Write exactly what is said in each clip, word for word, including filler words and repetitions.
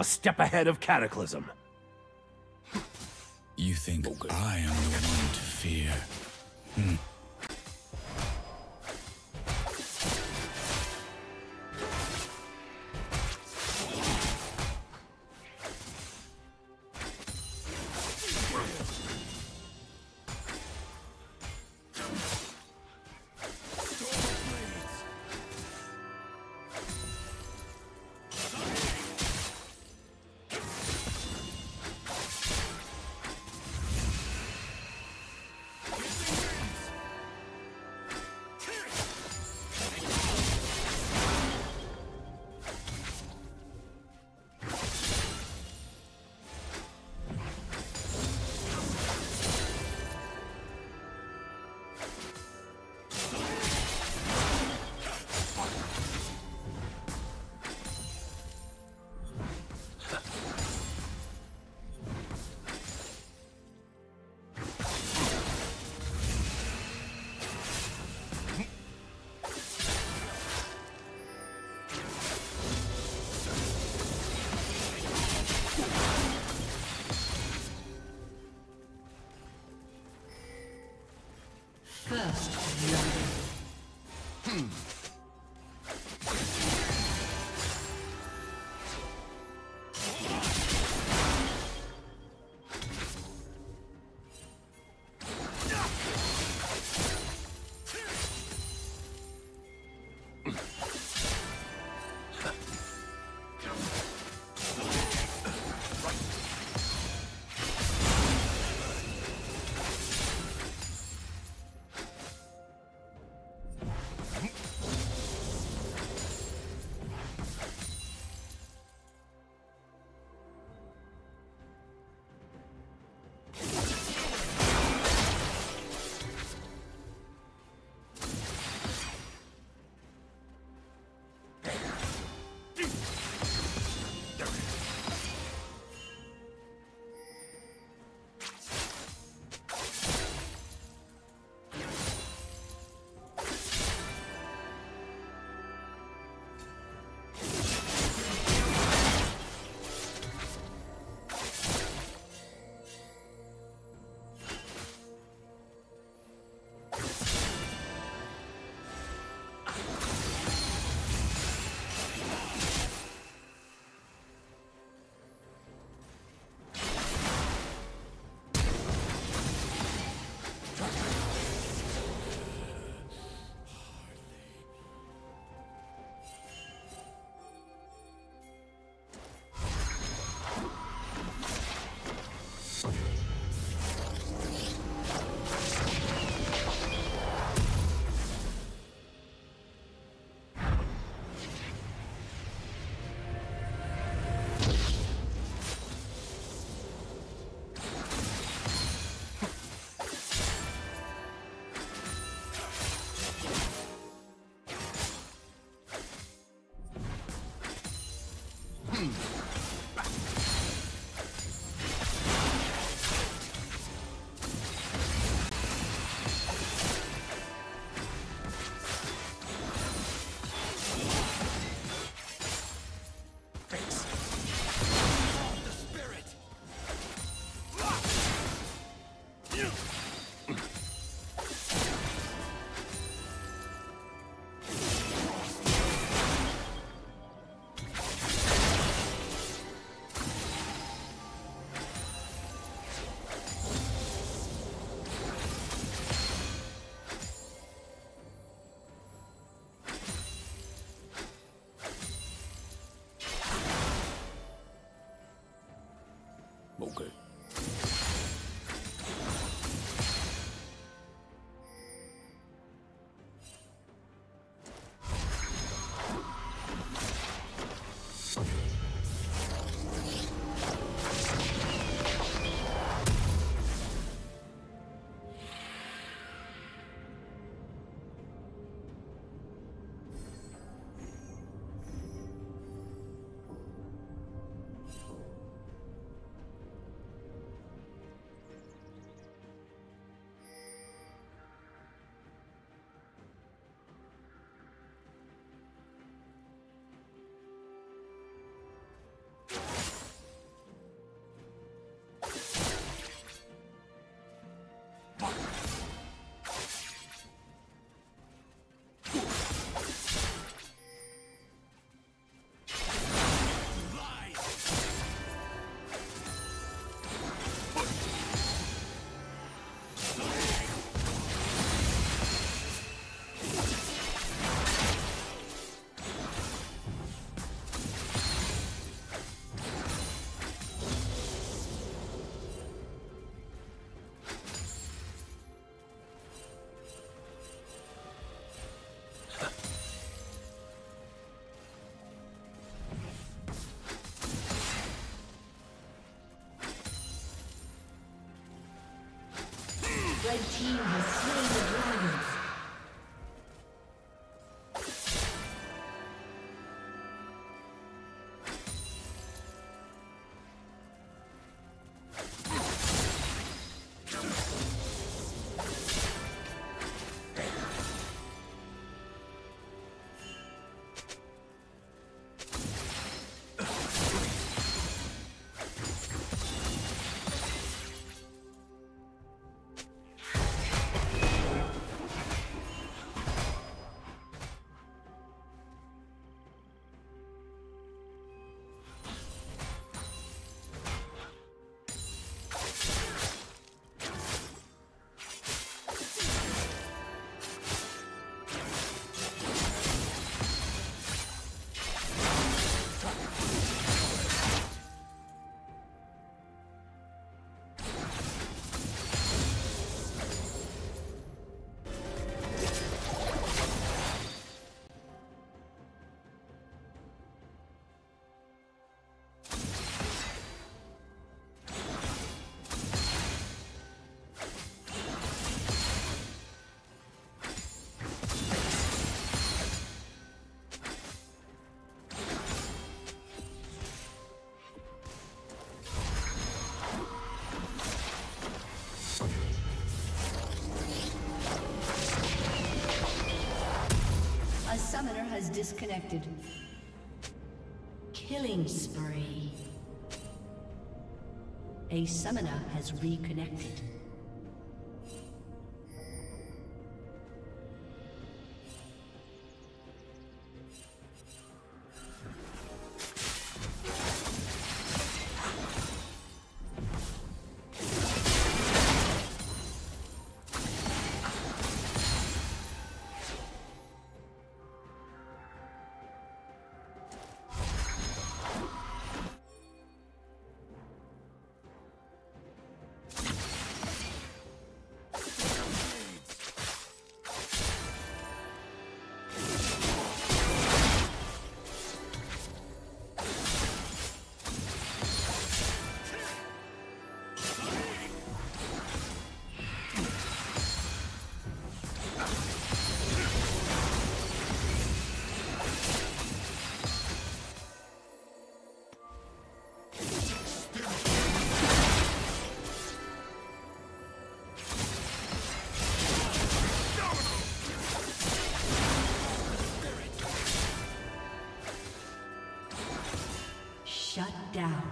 A step ahead of Cataclysm. You think okay. I am the one to fear? Hmm. First, hmm. Okay. Red team has slain the dragon. Summoner has disconnected. Killing spree. A summoner has reconnected. Down.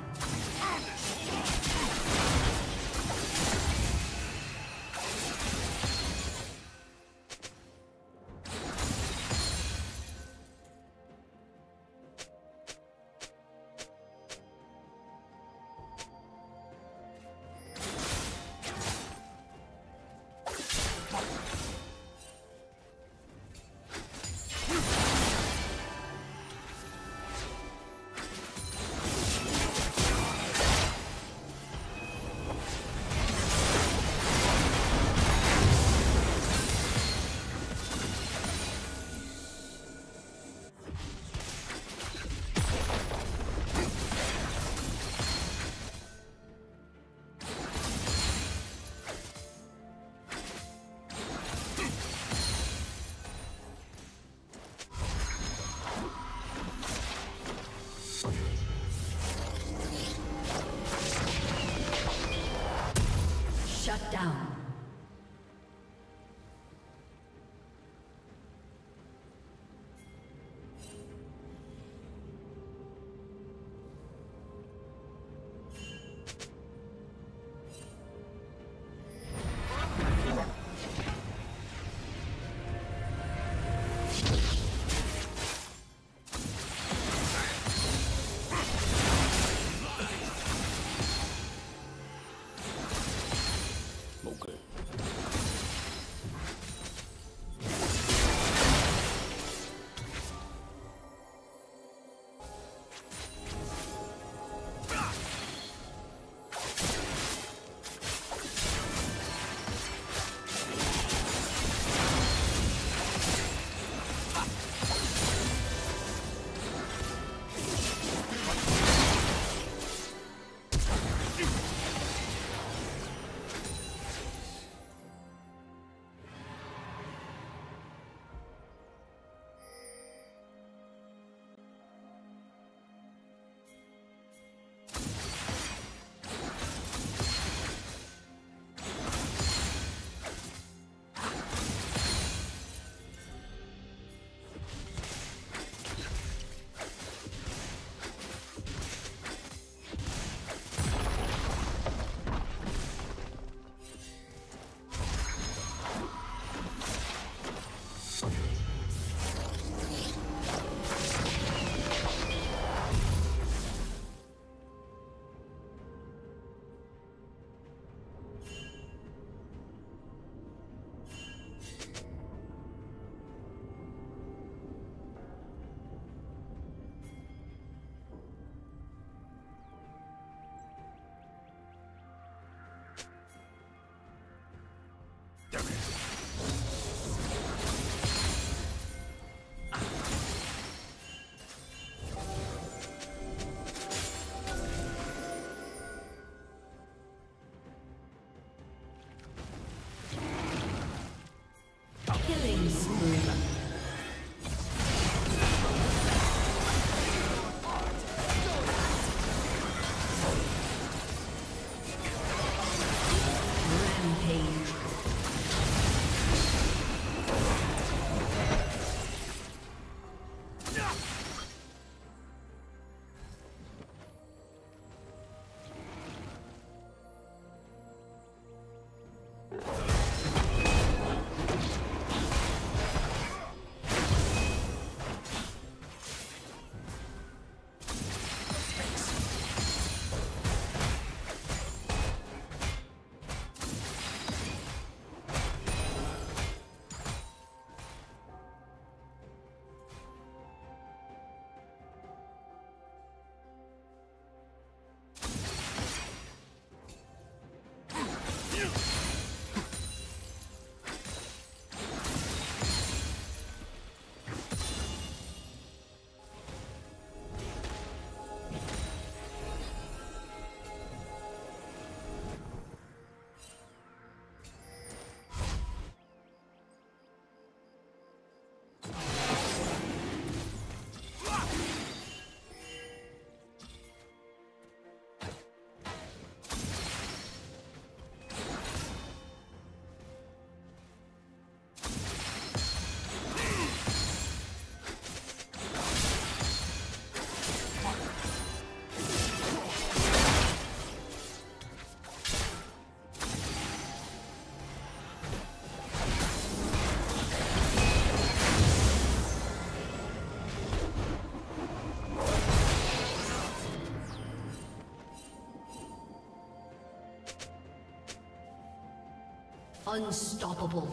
Unstoppable.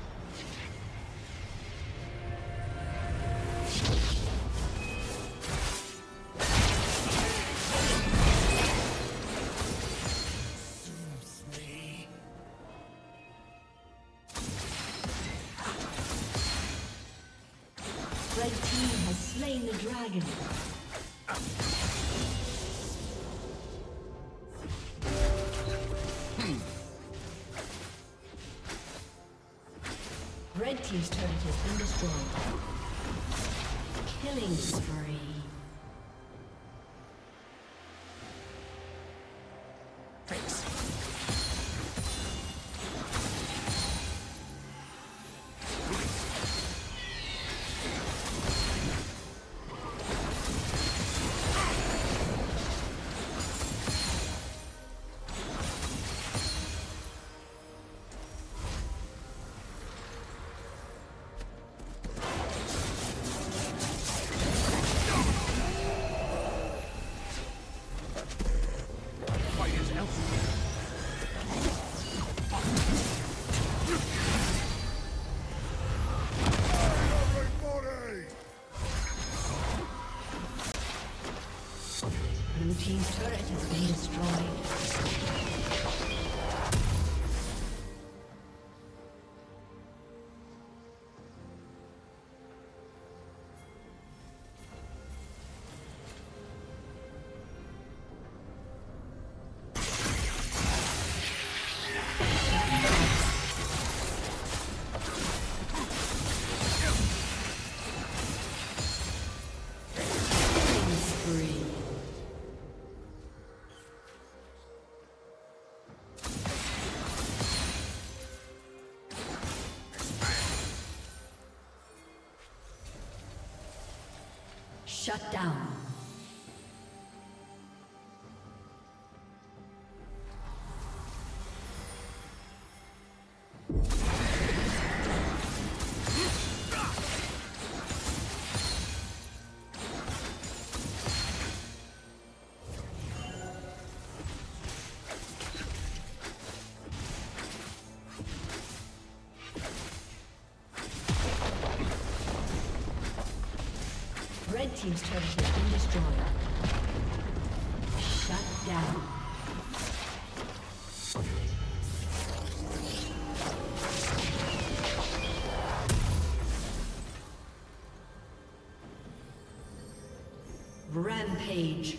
Red team's turret has been destroyed. Killing spree. Team's turret has been destroyed. Shut down. Red team's turret has been destroyed. Shut down. Rampage.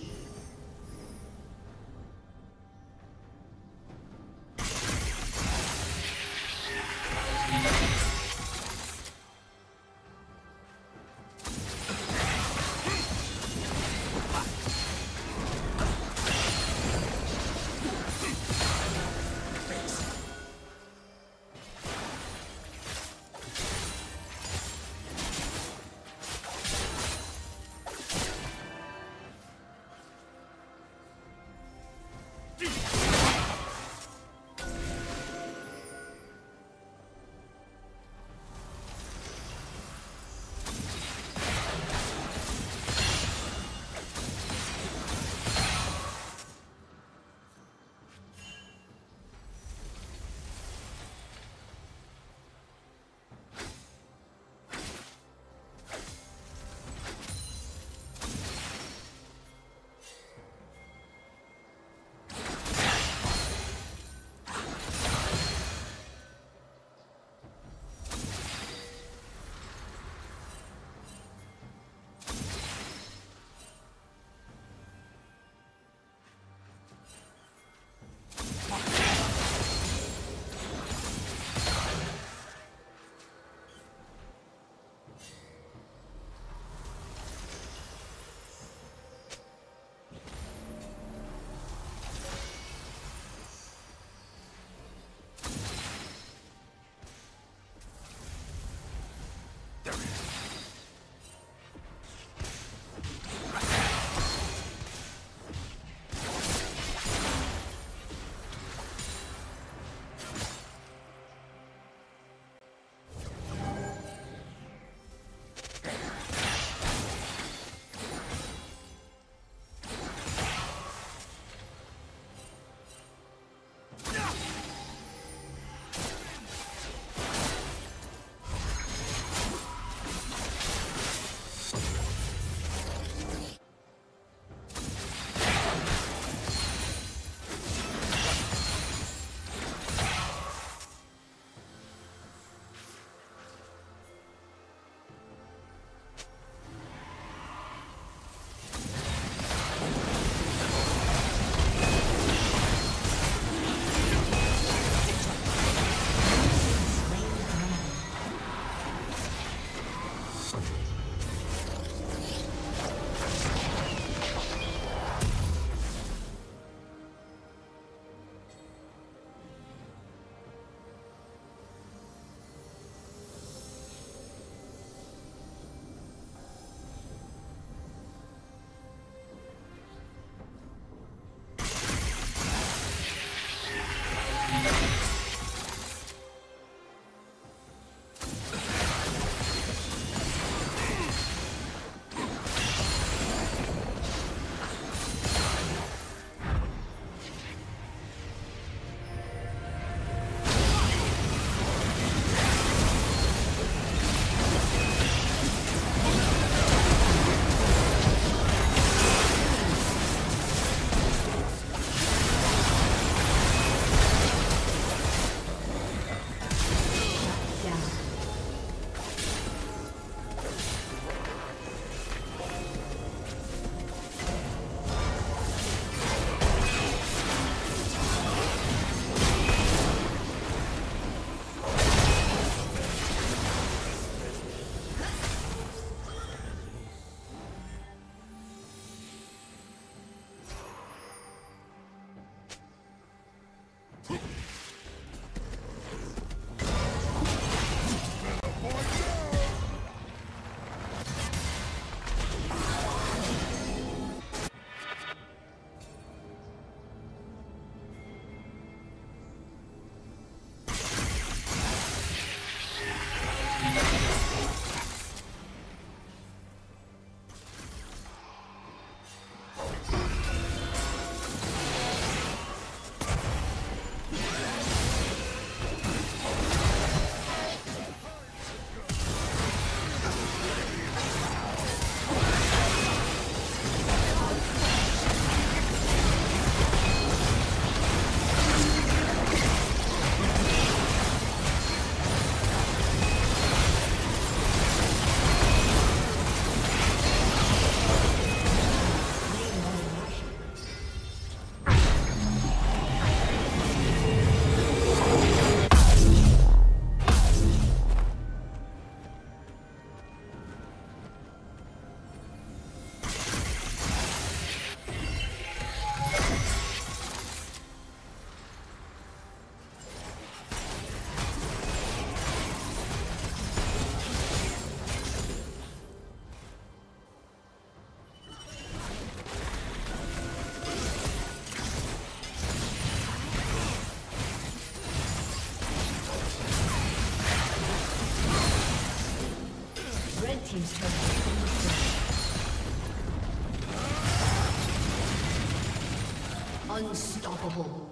Unstoppable.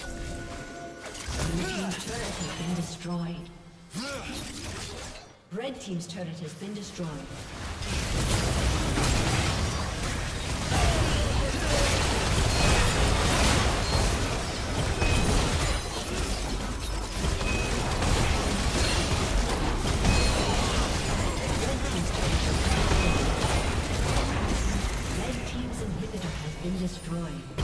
Blue team's turret has been destroyed. Red team's turret has been destroyed. Destroyed.